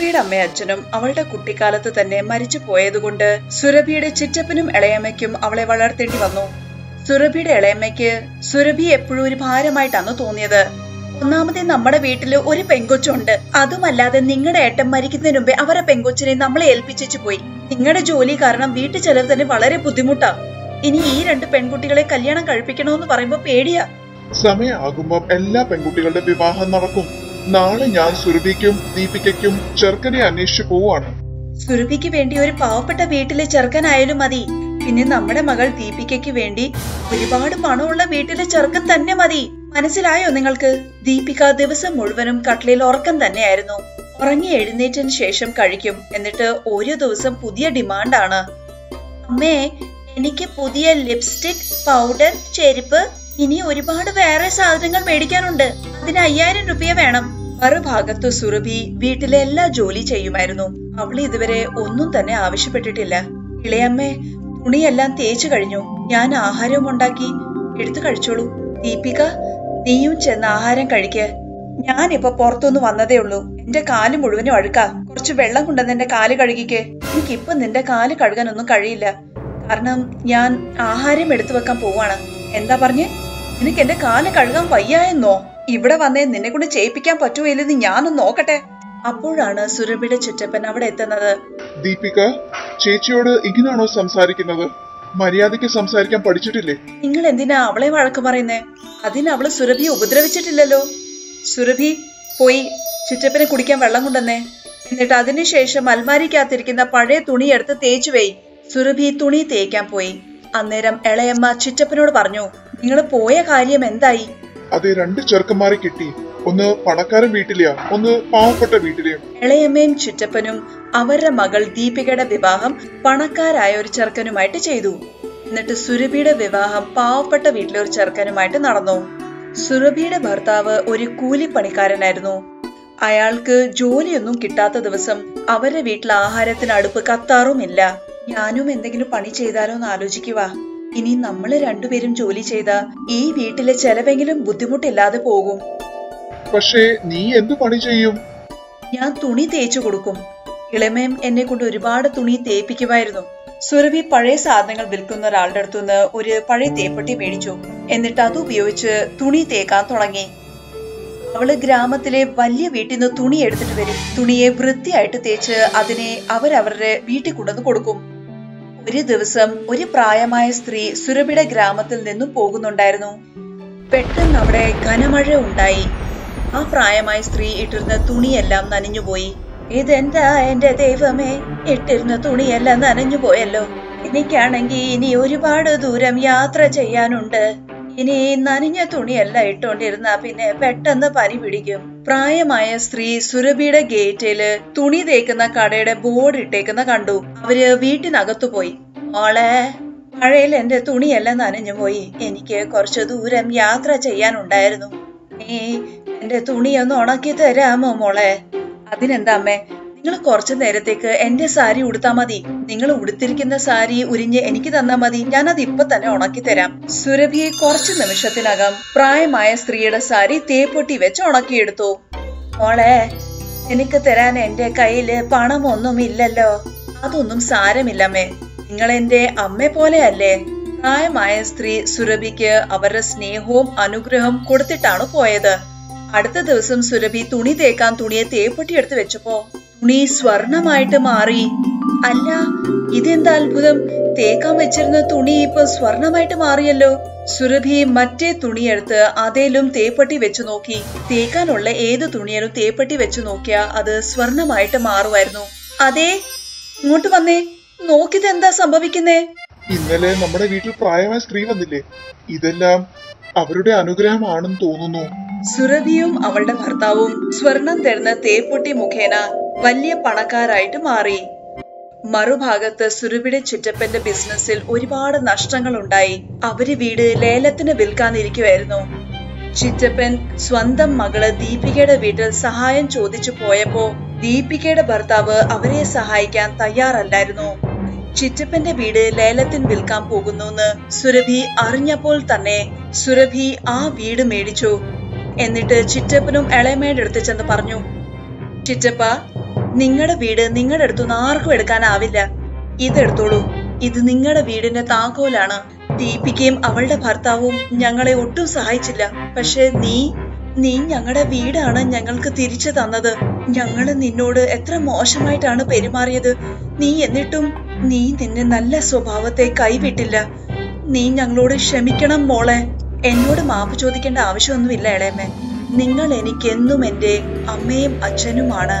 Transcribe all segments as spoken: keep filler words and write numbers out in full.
സുരഭിയുടെ അമ്മയും അച്ഛനും അവളുടെ കുട്ടിക്കാലത്ത് തന്നെ മരിച്ചു പോയതുകൊണ്ട് സുരഭിയുടെ ചിറ്റപ്പനും ഇളയമ്മയ്ക്കും അവളെ വളർത്തേണ്ടി വന്നു. സുരഭിയുടെ ഇളയമ്മയ്ക്ക് സുരഭി എപ്പോഴും ഒരു ഭാരമായിട്ടാണ് തോന്നിയത്. ഒന്നാമതേ നമ്മുടെ വീട്ടില് ഒരു പെങ്കൊച്ചുണ്ട്, അതുമല്ലാതെ നിങ്ങളുടെ ഏട്ടൻ മരിക്കുന്നതിന് മുമ്പേ അവരുടെ പെങ്കൊച്ചിനെ നമ്മളെ ഏൽപ്പിച്ചു പോയി. നിങ്ങളുടെ ജോലി കാരണം വീട്ടു ചെലവ് തന്നെ വളരെ ബുദ്ധിമുട്ടാ. ഇനി ഈ രണ്ട് പെൺകുട്ടികളെ കല്യാണം കഴിപ്പിക്കണോന്ന് പറയുമ്പോ പേടിയാ. സമയമാകുമ്പോ എല്ലാ പെൺകുട്ടികളുടെ വിവാഹം നടക്കും. നാളെ ഞാൻ സുരഭിക്കും ദീപികയ്ക്കും ചെറുക്കനെ അന്വേഷിച്ചു പോവാണ്. സുരഭിക്ക് വേണ്ടി ഒരു പാവപ്പെട്ട വീട്ടിലെ ചെറുക്കനായാലും മതി. പിന്നെ നമ്മുടെ മകൾ ദീപികയ്ക്ക് വേണ്ടി ഒരുപാട് പണമുള്ള വീട്ടിലെ ചെറുക്കൻ തന്നെ മതി. മനസ്സിലായോ നിങ്ങൾക്ക്? ദീപിക ദിവസം മുഴുവനും കട്ടിലിൽ ഉറക്കം തന്നെയായിരുന്നു. ഉറങ്ങി എഴുന്നേറ്റതിന് ശേഷം കഴിക്കും. എന്നിട്ട് ഓരോ ദിവസം പുതിയ ഡിമാൻഡാണ്. അമ്മേ, എനിക്ക് പുതിയ ലിപ്സ്റ്റിക്, പൗഡർ, ചെരുപ്പ്, ഇനി ഒരുപാട് വേറെ സാധനങ്ങൾ മേടിക്കാനുണ്ട്. അതിന് അയ്യായിരം രൂപയെ വേണം. മറുഭാഗത്ത് സുരഭി വീട്ടിലെ എല്ലാ ജോലി ചെയ്യുമായിരുന്നു. അവൾ ഇതുവരെ ഒന്നും തന്നെ ആവശ്യപ്പെട്ടിട്ടില്ല. ഇളയമ്മേ, തുണിയെല്ലാം തേച്ചു കഴിഞ്ഞു, ഞാൻ ആഹാരവും ഉണ്ടാക്കി എടുത്തു കഴിച്ചോളൂ. ദീപിക, നീയും ചെന്ന് ആഹാരം കഴിക്ക്. ഞാനിപ്പൊ പുറത്തൊന്നും വന്നതേ ഉള്ളൂ. എന്റെ കാല് മുഴുവനും അഴുക്കാ. കുറച്ച് വെള്ളം കൊണ്ടുവന്ന് എന്റെ കാല് കഴുകിക്കേ. എനിക്കിപ്പൊ നിന്റെ കാല് കഴുകാനൊന്നും കഴിയില്ല, കാരണം ഞാൻ ആഹാരം എടുത്തു വെക്കാൻ പോവാണ്. എന്താ പറഞ്ഞേ? നിനക്ക് എന്റെ കാല് കഴുകാൻ വയ്യായെന്നോ? ഇവിടെ വന്നേ നിന്നെ കൊണ്ട് ചെയ്യിപ്പിക്കാൻ പറ്റുമല്ലെന്ന് ഞാനൊന്ന് നോക്കട്ടെ. അപ്പോഴാണ് സുരഭിയുടെ ചുറ്റപ്പൻ അവിടെ എത്തുന്നത്. ദീപിക, ചേച്ചിയോട് ഇങ്ങനാണോ സംസാരിക്കുന്നത്? മര്യാദയ്ക്ക് സംസാരിക്കാൻ പഠിച്ചിട്ടില്ലേ? നിങ്ങൾ എന്തിനാ അവളെ വഴക്ക് പറയുന്നേ? അതിന് അവള് സുരഭിയെ ഉപദ്രവിച്ചിട്ടില്ലല്ലോ. സുരഭി, പോയി ചുറ്റപ്പനെ കുടിക്കാൻ വെള്ളം കൊണ്ടുവന്നേ. എന്നിട്ട് അതിനുശേഷം അൽമാരിക്കകത്തിരിക്കുന്ന പഴയ തുണിയെടുത്ത് തേച്ചു വെയ്. സുരഭി തുണി തേക്കാൻ പോയി. അന്നേരം ഇളയമ്മ ചിറ്റപ്പനോട് പറഞ്ഞു, നിങ്ങൾ പോയ കാര്യം എന്തായി? അതെ, രണ്ട് ചെറുക്കന്മാരെ കിട്ടി. ഒന്ന് പണക്കാരൻ വീട്ടിലെയാ, ഒന്ന് പാവപ്പെട്ട വീട്ടിലെയാ. ഇളയമ്മയും ചിറ്റപ്പനും അവരുടെ മകൾ ദീപികയുടെ വിവാഹം പണക്കാരായ ഒരു ചെറുക്കനുമായിട്ട് ചെയ്തു. എന്നിട്ട് സുരഭിയുടെ വിവാഹം പാവപ്പെട്ട വീട്ടിലെ ഒരു ചെറുക്കനുമായിട്ട് നടന്നു. സുരഭിയുടെ ഭർത്താവ് ഒരു കൂലിപ്പണിക്കാരനായിരുന്നു. അയാൾക്ക് ജോലിയൊന്നും കിട്ടാത്ത ദിവസം അവരുടെ വീട്ടിലെ ആഹാരത്തിന് അടുപ്പ് കത്താറുമില്ല. ഞാനും എന്തെങ്കിലും പണി ചെയ്താലോന്ന് ആലോചിക്കുക. ഇനി നമ്മള് രണ്ടുപേരും ജോലി ചെയ്ത ഈ വീട്ടിലെ ചെലവെങ്കിലും ബുദ്ധിമുട്ടില്ലാതെ പോകും. പക്ഷേ നീ എന്ത് പണി ചെയ്യും? ഞാൻ തുണി തേച്ചു കൊടുക്കും. ഇളമേം എന്നെ കൊണ്ട് ഒരുപാട് തുണി തേപ്പിക്കുമായിരുന്നു. സുരഭി പഴയ സാധനങ്ങൾ വിൽക്കുന്ന ഒരാളുടെ അടുത്തുനിന്ന് ഒരു പഴയ തേപ്പെട്ടി മേടിച്ചു. എന്നിട്ട് അത് ഉപയോഗിച്ച് തുണി തേക്കാൻ തുടങ്ങി. അവള് ഗ്രാമത്തിലെ വലിയ വീട്ടിൽ നിന്ന് തുണി എടുത്തിട്ട് വരും. തുണിയെ വൃത്തിയായിട്ട് തേച്ച് അതിനെ അവരവരുടെ വീട്ടിൽ കൊണ്ടുവന്ന് കൊടുക്കും. ഒരു ദിവസം ഒരു പ്രായമായ സ്ത്രീ സുരഭിയുടെ ഗ്രാമത്തിൽ നിന്നും പോകുന്നുണ്ടായിരുന്നു. പെട്ടെന്ന് അവിടെ ഘനമഴ ഉണ്ടായി. ആ പ്രായമായ സ്ത്രീ ഇട്ടിരുന്ന തുണിയെല്ലാം നനഞ്ഞുപോയി. ഇതെന്താ എന്റെ ദൈവമേ, ഇട്ടിരുന്ന തുണിയെല്ലാം നനഞ്ഞു പോയല്ലോ. എനിക്കാണെങ്കിൽ ഇനി ഒരുപാട് ദൂരം യാത്ര ചെയ്യാനുണ്ട്. ഇനി നനഞ്ഞ തുണിയെല്ലാം ഇട്ടോണ്ടിരുന്ന പിന്നെ പെട്ടെന്ന് പനി പിടിക്കും. പ്രായമായ സ്ത്രീ സുരഭിയുടെ ഗേറ്റില് തുണി തേക്കുന്ന കടയുടെ ബോർഡ് ഇട്ടേക്കുന്ന കണ്ടു. അവര് വീട്ടിനകത്തു പോയി. മോളെ, മഴയിൽ എന്റെ തുണിയെല്ലാം നനഞ്ഞു പോയി. എനിക്ക് കുറച്ചു ദൂരം യാത്ര ചെയ്യാനുണ്ടായിരുന്നു. നീ എന്റെ തുണിയൊന്ന് ഉണക്കി തരാമോ മോളെ? അതിനെന്താ അമ്മേ, നിങ്ങൾ കുറച്ചു നേരത്തേക്ക് എന്റെ സാരി ഉടുത്താ മതി. നിങ്ങൾ ഉടുത്തിരിക്കുന്ന സാരി ഉരിഞ്ഞ് എനിക്ക് തന്നാ മതി, ഞാനത് ഇപ്പൊ തന്നെ ഉണക്കി തരാം. സുരഭിയെ കുറച്ചു നിമിഷത്തിനകം പ്രായമായ സ്ത്രീയുടെ സാരി തേപ്പൊട്ടി വെച്ച് ഉണക്കിയെടുത്തു. മോളെ, എനിക്ക് തരാൻ എന്റെ കയ്യില് പണമൊന്നും ഇല്ലല്ലോ. അതൊന്നും സാരമില്ലമ്മേ, നിങ്ങൾ എന്റെ അമ്മ പോലെ അല്ലേ. പ്രായമായ സ്ത്രീ സുരഭിക്ക് അവരുടെ സ്നേഹവും അനുഗ്രഹം കൊടുത്തിട്ടാണ് പോയത്. അടുത്ത ദിവസം സുരഭി തുണി തേക്കാൻ തുണിയെ തേപ്പൊട്ടി എടുത്ത് വെച്ചപ്പോ തുണി സ്വർണമായിട്ട് മാറി. അല്ല, ഇതെന്താ അത്ഭുതം, തേക്കാൻ വെച്ചിരുന്ന തുണി ഇപ്പൊ സ്വർണമായിട്ട് മാറിയല്ലോ. സുരഭി മറ്റേ തുണിയെടുത്ത് അതേലും തേപ്പട്ടി വെച്ചു നോക്കി. തേക്കാനുള്ള ഏത് തുണിയാലും തേപ്പട്ടി വെച്ചു നോക്കിയാ അത് സ്വർണമായിട്ട് മാറുമായിരുന്നു. അതെ, ഇങ്ങോട്ട് വന്നേ, നോക്കിതെന്താ സംഭവിക്കുന്നേ. ഇന്നലെ നമ്മുടെ വീട്ടിൽ പ്രായമായ സ്ത്രീ വന്നില്ലേ, ഇതെല്ലാം അവരുടെ അനുഗ്രഹമാണെന്ന് തോന്നുന്നു. സുരഭിയും അവളുടെ ഭർത്താവും സ്വർണം തരുന്ന തേപ്പൊട്ടി മുഖേന വലിയ പണക്കാരായിട്ട് മാറി. മറുഭാഗത്ത് സുരഭിയുടെ ചിറ്റപ്പന്റെ ബിസിനസ്സിൽ ഒരുപാട് നഷ്ടങ്ങൾ ഉണ്ടായി. അവര് വീട് ലേലത്തിന് വിൽക്കാനിരിക്കുവായിരുന്നു. ചിറ്റപ്പൻ സ്വന്തം മകള് ദീപികയുടെ വീട്ടിൽ സഹായം ചോദിച്ചു പോയപ്പോ ദീപികയുടെ ഭർത്താവ് അവരെ സഹായിക്കാൻ തയ്യാറല്ലായിരുന്നു. ചിറ്റപ്പന്റെ വീട് ലേലത്തിന് വിൽക്കാൻ പോകുന്നുവെന്ന് സുരഭി അറിഞ്ഞപ്പോൾ തന്നെ സുരഭി ആ വീട് മേടിച്ചു. എന്നിട്ട് ചിറ്റപ്പനും ഇളയമയുടെ അടുത്ത് ചെന്ന് പറഞ്ഞു, ചിറ്റപ്പ, നിങ്ങളുടെ വീട് നിങ്ങളുടെ അടുത്തുനിന്ന് ആർക്കും എടുക്കാനാവില്ല. ഇതെടുത്തോളൂ, ഇത് നിങ്ങളുടെ വീടിന്റെ താക്കോലാണ്. ദീപികയും അവളുടെ ഭർത്താവും ഞങ്ങളെ ഒട്ടും സഹായിച്ചില്ല. പക്ഷെ നീ നീ ഞങ്ങളുടെ വീടാണ് ഞങ്ങൾക്ക് തിരിച്ചു തന്നത്. ഞങ്ങൾ നിന്നോട് എത്ര മോശമായിട്ടാണ് പെരുമാറിയത്. നീ എന്നിട്ടും നീ നിന്റെ നല്ല സ്വഭാവത്തെ കൈവിട്ടില്ല. നീ ഞങ്ങളോട് ക്ഷമിക്കണം മോളെ. എന്നോട് മാപ്പ് ചോദിക്കേണ്ട ആവശ്യമൊന്നുമില്ല ഇളയമ്മേ. നിങ്ങൾ എനിക്കെന്നും എൻ്റെ അമ്മയും അച്ഛനുമാണ്.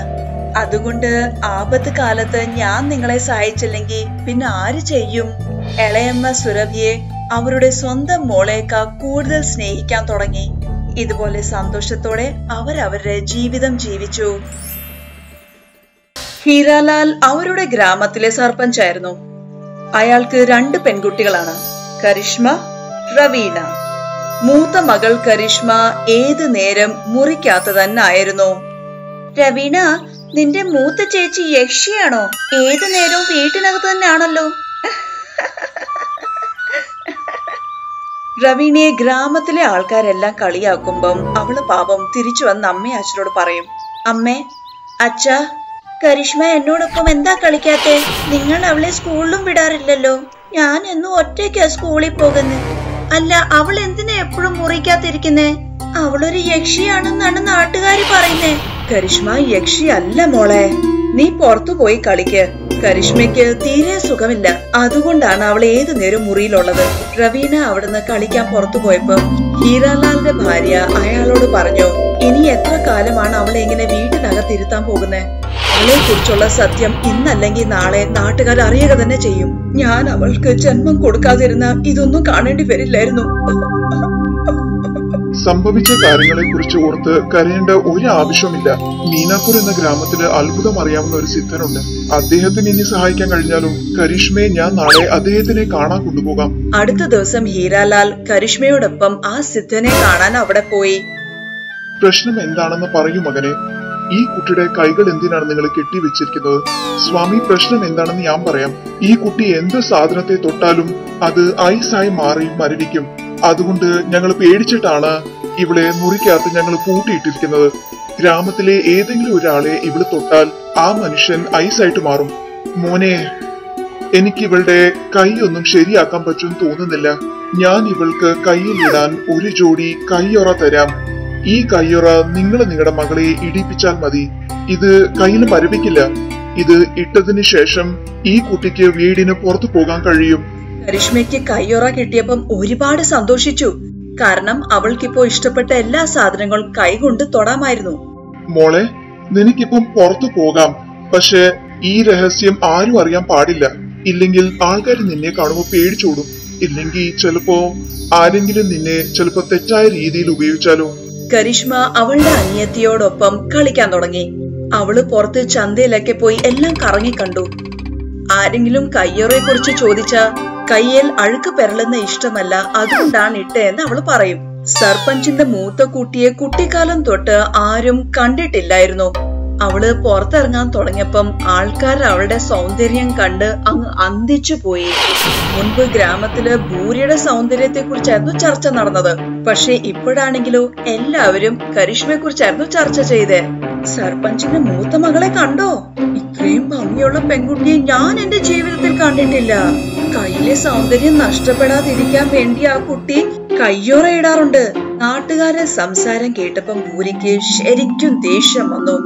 അതുകൊണ്ട് ആപത്ത് കാലത്ത് ഞാൻ നിങ്ങളെ സഹായിച്ചില്ലെങ്കിൽ പിന്നെ ആര് ചെയ്യും? ഇളയമ്മ സുരഭിയെ അവരുടെ സ്വന്തം മോളേക്കാൾ കൂടുതൽ സ്നേഹിക്കാൻ തുടങ്ങി. ഇതുപോലെ സന്തോഷത്തോടെ അവരവരുടെ ജീവിതം ജീവിച്ചു. ഹീരാലാൽ അവരുടെ ഗ്രാമത്തിലെ സർപ്പഞ്ചായിരുന്നു. അയാൾക്ക് രണ്ട് പെൺകുട്ടികളാണ്, കരിഷ്മ, റവീണ. മൂത്ത മകൾ കരിഷ്മ ഏതു നേരം മുറിക്കാത്ത തന്നെ ആയിരുന്നു. രവീണ, നിന്റെ മൂത്ത ചേച്ചി യക്ഷിയാണോ? ഏതു നേരവും വീട്ടിനകത്ത് തന്നെ ആണല്ലോ. റവീണയെ ഗ്രാമത്തിലെ ആൾക്കാരെല്ലാം കളിയാക്കുമ്പം അവള് പാപം തിരിച്ചു വന്ന് അമ്മയെ അച്ഛനോട് പറയും, അമ്മേ അച്ഛാ, കരിഷ്മ എന്നോടൊപ്പം എന്താ കളിക്കാത്തെ? നിങ്ങൾ അവളെ സ്കൂളിലും വിടാറില്ലല്ലോ. ഞാൻ എന്നും ഒറ്റയ്ക്കാ സ്കൂളിൽ പോകുന്നത്. അല്ല, അവൾ എന്തിനാ എപ്പോഴും മുറിക്കാതിരിക്കുന്നേ? അവളൊരു യക്ഷിയാണെന്നാണ് നാട്ടുകാര് പറയുന്നേ. കരിഷ്മ യക്ഷി അല്ല മോളെ, നീ പുറത്തു പോയി കളിക്ക്. കരിഷ്മയ്ക്ക് തീരെ സുഖമില്ല, അതുകൊണ്ടാണ് അവൾ ഏതു നേരം മുറിയിലുള്ളത്. റവീണ അവിടുന്ന് കളിക്കാൻ പുറത്തു പോയപ്പോ ഹീരാലാലിന്റെ ഭാര്യ അയാളോട് പറഞ്ഞു, ഇനി എത്ര കാലമാണ് അവളെ ഇങ്ങനെ വീട്ടിനകത്തിരുത്താൻ പോകുന്നേ? അവളെ കുറിച്ചുള്ള സത്യം ഇന്നല്ലെങ്കിൽ നാളെ നാട്ടുകാർ അറിയുക തന്നെ ചെയ്യും. ഞാൻ അവൾക്ക് ജന്മം കൊടുക്കാതിരുന്ന ഇതൊന്നും കാണേണ്ടി വരില്ലായിരുന്നു. സംഭവിച്ച കാര്യങ്ങളെ കുറിച്ച് ഓർത്ത് കരയേണ്ട ഒരു ആവശ്യമില്ല. മീനാപൂർ എന്ന ഗ്രാമത്തില് അത്ഭുതം അറിയാവുന്ന ഒരു സിദ്ധനുണ്ട്. അദ്ദേഹത്തിന് ഇനി സഹായിക്കാൻ കഴിഞ്ഞാലും കരിഷ്മയെ ഞാൻ നാളെ അദ്ദേഹത്തിനെ കാണാൻ കൊണ്ടുപോകാം. അടുത്ത ദിവസം ഹീരാലാൽ കരിഷ്മയോടൊപ്പം ആ സിദ്ധനെ കാണാൻ അവിടെ പോയി. പ്രശ്നം എന്താണെന്ന് പറയൂ മകനെ. ഈ കുട്ടിയുടെ കൈകൾ എന്തിനാണ് നിങ്ങൾ കെട്ടിവെച്ചിരിക്കുന്നത്? സ്വാമി, പ്രശ്നം എന്താണെന്ന് ഞാൻ പറയാം. ഈ കുട്ടി എന്ത് സാധനത്തെ തൊട്ടാലും അത് ഐസായി മാറി മരവിക്കും. അതുകൊണ്ട് ഞങ്ങൾ പേടിച്ചിട്ടാണ് ഇവളെ മുറിക്കകത്ത് ഞങ്ങൾ പൂട്ടിയിട്ടിരിക്കുന്നത്. ഗ്രാമത്തിലെ ഏതെങ്കിലും ഒരാളെ ഇവള് തൊട്ടാൽ ആ മനുഷ്യൻ ഐസായിട്ട് മാറും. മോനെ, എനിക്ക് ഇവളുടെ കൈ ഒന്നും ശരിയാക്കാൻ പറ്റും തോന്നുന്നില്ല. ഞാൻ ഇവൾക്ക് കൈയിലിടാൻ ഒരു ജോഡി കയ്യൊറ തരാം. ഈ കയ്യൊറ നിങ്ങൾ നിങ്ങളുടെ മകളെ ഇടിപ്പിച്ചാൽ മതി. ഇത് കയ്യിൽ മരവിക്കില്ല. ഇത് ഇട്ടതിന് ശേഷം ഈ കുട്ടിക്ക് വീടിന് പുറത്തു പോകാൻ കഴിയും. കരിഷ്മയ്ക്ക് കയ്യൊറ കിട്ടിയപ്പം ഒരുപാട് സന്തോഷിച്ചു. കാരണം അവൾക്കിപ്പോ ഇഷ്ടപ്പെട്ട എല്ലാ സാധനങ്ങളും കൈകൊണ്ട് തൊടാമായിരുന്നു. മോളെ, നിനക്കിപ്പം പുറത്തു പോകാം. പക്ഷെ ഈ രഹസ്യം ആരും അറിയാൻ പാടില്ല. ഇല്ലെങ്കിൽ ആൾക്കാർ നിന്നെ കാണുമ്പോ പേടിച്ചോടും. ഇല്ലെങ്കിൽ ചിലപ്പോ ആരെങ്കിലും നിന്നെ ചിലപ്പോ തെറ്റായ രീതിയിൽ ഉപയോഗിച്ചാലോ. കരിഷ്മ അവളുടെ അനിയത്തിയോടൊപ്പം കളിക്കാൻ തുടങ്ങി. അവള് പുറത്ത് ചന്തയിലൊക്കെ പോയി എല്ലാം കറങ്ങി കണ്ടു. ആരെങ്കിലും കയ്യൊറയെ കുറിച്ച് ചോദിച്ച കയ്യേൽ അഴുക്ക് പെരളുന്ന ഇഷ്ടമല്ല, അതുകൊണ്ടാണ് ഇട്ടേന്ന് അവള് പറയും. സർപഞ്ചിന്റെ മൂത്ത കുട്ടിയെ കുട്ടിക്കാലം തൊട്ട് ആരും കണ്ടിട്ടില്ലായിരുന്നു. അവള് പുറത്തിറങ്ങാൻ തുടങ്ങിയപ്പം ആൾക്കാർ അവളുടെ സൗന്ദര്യം കണ്ട് അങ്ങ് അന്തിച്ചു പോയി. മുൻപ് ഗ്രാമത്തില് ഭൂരിയുടെ സൗന്ദര്യത്തെ കുറിച്ചായിരുന്നു ചർച്ച നടന്നത്. പക്ഷെ ഇപ്പോഴാണെങ്കിലോ എല്ലാവരും കരിഷ്മയെ കുറിച്ചായിരുന്നു ചർച്ച ചെയ്തേ. സർപഞ്ചിന്റെ മൂത്ത മകളെ കണ്ടോ? ഇത്രയും ഭംഗിയുള്ള പെൺകുട്ടിയെ ഞാൻ എന്റെ ജീവിതത്തിൽ കണ്ടിട്ടില്ല. കയ്യിലെ സൗന്ദര്യം നഷ്ടപ്പെടാതിരിക്കാൻ വേണ്ടി ആ കുട്ടി കയ്യോറ ഇടാറുണ്ട്. നാട്ടുകാരെ സംസാരം കേട്ടപ്പം ഭൂരിക്ക് ശരിക്കും ദേഷ്യം വന്നു.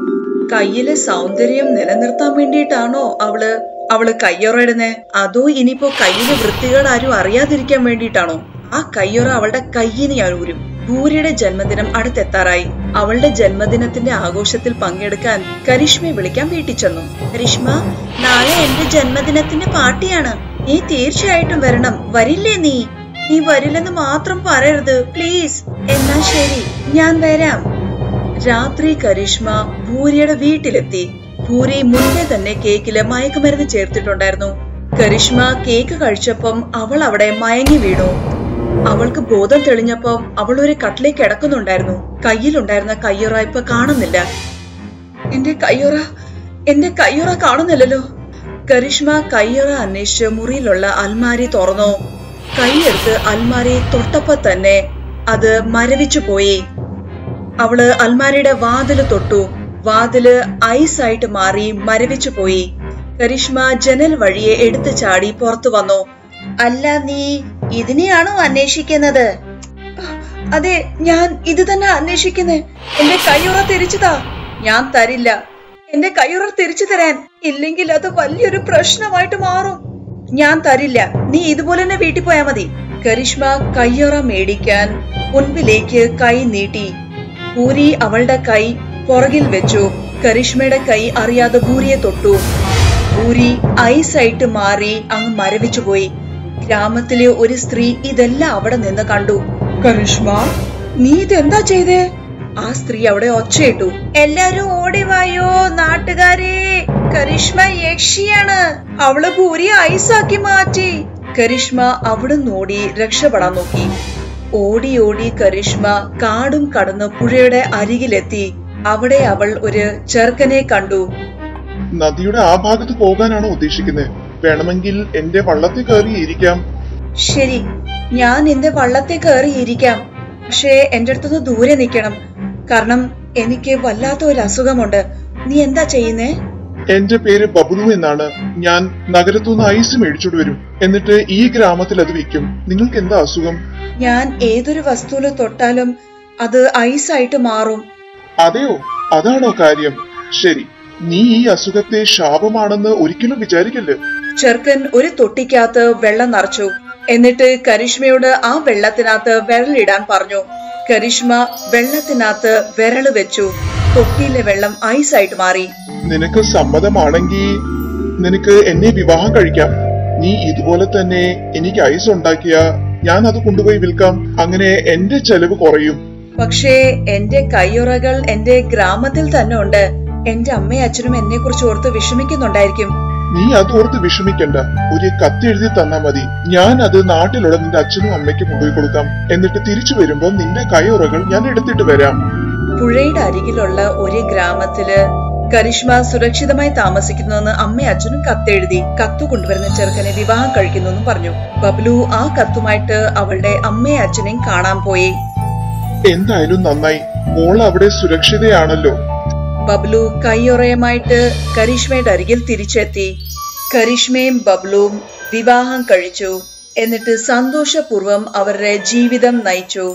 കയ്യിലെ സൗന്ദര്യം നിലനിർത്താൻ വേണ്ടിയിട്ടാണോ അവള് അവള് കയ്യൊറ ഇടുന്നേ? അതോ ഇനിയിപ്പോ കയ്യിലെ വൃത്തികൾ ആരും അറിയാതിരിക്കാൻ വേണ്ടിയിട്ടാണോ? ആ കയ്യൊറ അവളുടെ കയ്യിന് ഞാൻ ഊരും. ഭൂരിയുടെ ജന്മദിനം അടുത്തെത്താറായി. അവളുടെ ജന്മദിനത്തിന്റെ ആഘോഷത്തിൽ പങ്കെടുക്കാൻ കരിഷ്മയെ വിളിക്കാൻ വീട്ടിൽ ചെന്നു. കരിഷ്മ, നാളെ എന്റെ ജന്മദിനത്തിന്റെ പാർട്ടിയാണ്. നീ തീർച്ചയായിട്ടും വരണം. വരില്ലേ? നീ നീ വരില്ലെന്ന് മാത്രം പറയരുത് പ്ലീസ്. എന്നാ ശരി, ഞാൻ വരാം. രാത്രി കരിഷ്മ ഭൂരിയുടെ വീട്ടിലെത്തി. ഭൂരി മുന്നേ തന്നെ കേക്കില് മയക്കുമരുന്ന് ചേർത്തിട്ടുണ്ടായിരുന്നു. കരിഷ്മ കേക്ക് കഴിച്ചപ്പം അവൾ അവിടെ മയങ്ങി വീണു. അവൾക്ക് ബോധം തെളിഞ്ഞപ്പം അവൾ ഒരു കട്ടിലേക്ക് കിടക്കുന്നുണ്ടായിരുന്നു. കയ്യിലുണ്ടായിരുന്ന കയ്യൊറ ഇപ്പൊ കാണുന്നില്ല. എന്റെ കയ്യൊറ എന്റെ കയ്യൊറ കാണുന്നില്ലല്ലോ. കരിഷ്മ കയ്യൊറ അന്വേഷിച്ച് മുറിയിലുള്ള അൽമാരി തുറന്നു. കൈയെടുത്ത് അൽമാരി തൊട്ടപ്പോ തന്നെ അത് മരവിച്ചു പോയി. അവള് അൽമാരിയുടെ വാതില് തൊട്ടു. വാതില് ഐസായിട്ട് മാറി മരവിച്ചു പോയി. കരിഷ്മ ജനൽ വഴിയെ എടുത്തു ചാടി പുറത്തു വന്നു. അല്ല, നീ ഇതിനെയാണോ അന്വേഷിക്കുന്നത്? അതെ, ഞാൻ ഇത് തന്നെ അന്വേഷിക്കുന്നേ. എന്റെ കയ്യുറ തിരിച്ചുതാ. ഞാൻ തരില്ല. എന്റെ കയ്യുറ തിരിച്ചു തരാൻ, ഇല്ലെങ്കിൽ അത് വലിയൊരു പ്രശ്നമായിട്ട് മാറും. ഞാൻ തരില്ല. നീ ഇതുപോലെ തന്നെ വീട്ടിൽ പോയാ മതി. കരിഷ്മ കയ്യുറ മേടിക്കാൻ മുൻപിലേക്ക് കൈ നീട്ടി. ഭൂരി അവളുടെ കൈ പുറകിൽ വെച്ചു. കരിഷ്മയുടെ കൈ അറിയാതെ ഭൂരിയെ തൊട്ടു. ഭൂരി ഐസായിട്ട് മാറി അങ്ങ് മരവിച്ചുപോയി. ഗ്രാമത്തിലെ ഒരു സ്ത്രീ ഇതെല്ലാം അവിടെ നിന്ന് കണ്ടു. കരിഷ്മ, നീ ഇതെന്താ ചെയ്തേ? ആ സ്ത്രീ അവിടെ ഒച്ചയിട്ടു. എല്ലാരും ഓടിവായോ നാട്ടുകാരെ, കരിഷ്മ യക്ഷിയാണ്, അവള് ഭൂരിയെ ഐസാക്കി മാറ്റി. കരിഷ്മ അവിടുന്ന് ഓടി രക്ഷപ്പെടാൻ നോക്കി. ഓടി ഓടി കരിഷ്മ കാടും കടന്ന് പുഴയുടെ അരികിലെത്തി. അവിടെ അവൾ ഒരു ചെറുക്കനെ കണ്ടു. നദിയുടെ ആ ഭാഗത്ത് പോകാനാണോ ഉദ്ദേശിക്കുന്നത്? വേണമെങ്കിൽ എന്റെ വള്ളത്തിൽ കയറിയിരിക്കാം. ശരി, ഞാൻ എന്റെ വള്ളത്തിൽ കയറിയിരിക്കാം. പക്ഷേ എന്റെ അടുത്തുനിന്ന് ദൂരെ നിൽക്കണം, കാരണം എനിക്ക് വല്ലാത്ത ഒരു അസുഖമുണ്ട്. നീ എന്താ ചെയ്യുന്നേ? എന്റെ പേര് ബബ്ലു എന്നാണ്. ഞാൻ നഗരത്തുനിന്ന് ഐസ് മേടിച്ചോണ്ട് വരും, എന്നിട്ട് ഈ ഗ്രാമത്തിൽ അത് വിൽക്കും. നിങ്ങൾക്ക് എന്താ അസുഖം? ഞാൻ ഏതൊരു വസ്തുവിൽ തൊട്ടാലും അത് ഐസായിട്ട് മാറും. അതെയോ, അതാണോ കാര്യം? ശരി, നീ ഈ അസുഖത്തെ ശാപമാണെന്ന് ഒരിക്കലും വിചാരിക്കല്ലേ. ചെറുക്കൻ ഒരു തൊട്ടിക്കകത്ത് വെള്ളം നിറച്ചു. എന്നിട്ട് കരിഷ്മയോട് ആ വെള്ളത്തിനകത്ത് വിരലിടാൻ പറഞ്ഞു. കരിഷ്മ വെള്ളത്തിനകത്ത് വിരൽ വെച്ചു. തൊട്ടിയിലെ വെള്ളം ഐസായിട്ട് മാറി. നിനക്ക് സമ്മതമാണെങ്കിൽ നിനക്ക് എന്നെ വിവാഹം കഴിക്കാം. നീ ഇതുപോലെ തന്നെ എനിക്ക് ഐസ് ഉണ്ടാക്കിയ ഞാൻ അത് കൊണ്ടുപോയി വിൽക്കാം. അങ്ങനെ എന്റെ ചെലവ് കുറയും. പക്ഷേ എന്റെ കയ്യുറകൾ എന്റെ ഗ്രാമത്തിൽ തന്നെ ഉണ്ട്. എന്റെ അമ്മയും അച്ഛനും എന്നെ കുറിച്ച് ഓർത്ത് വിഷമിക്കുന്നുണ്ടായിരിക്കും. നീ അതോർത്ത് വിഷമിക്കണ്ട. ഒരു കത്തെഴുതി തന്നാ മതി. ഞാൻ അത് നാട്ടിലുള്ള നിന്റെ അച്ഛനും അമ്മയ്ക്കും കൊണ്ടുപോയി കൊടുക്കാം. എന്നിട്ട് തിരിച്ചു വരുമ്പോ നിന്റെ കയ്യുറകൾ ഞാൻ എടുത്തിട്ട് വരാം. പുഴയുടെ അരികിലുള്ള ഒരു ഗ്രാമത്തില് കരിഷ്മ സുരക്ഷിതമായി താമസിക്കുന്നുവെന്ന് അമ്മയും അച്ഛനും കത്തെഴുതി. കത്ത് കൊണ്ടുവരുന്ന ചെറുക്കനെ വിവാഹം കഴിക്കുന്നുവെന്ന് പറഞ്ഞു. ബബ്ലു ആ കത്തുമായിട്ട് അവളുടെ അമ്മയും അച്ഛനെയും കാണാൻ പോയി. എന്തായാലും നന്നായി, മോൾ അവിടെ സുരക്ഷിതയാണല്ലോ. ബബ്ലു കയ്യൊറയുമായിട്ട് കരിഷ്മയുടെ അരികിൽ തിരിച്ചെത്തി. കരിഷ്മയും ബബ്ലുവും വിവാഹം കഴിച്ചു. എന്നിട്ട് സന്തോഷപൂർവം അവരുടെ ജീവിതം നയിച്ചു.